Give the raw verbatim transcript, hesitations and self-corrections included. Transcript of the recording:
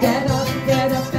Get up, get up.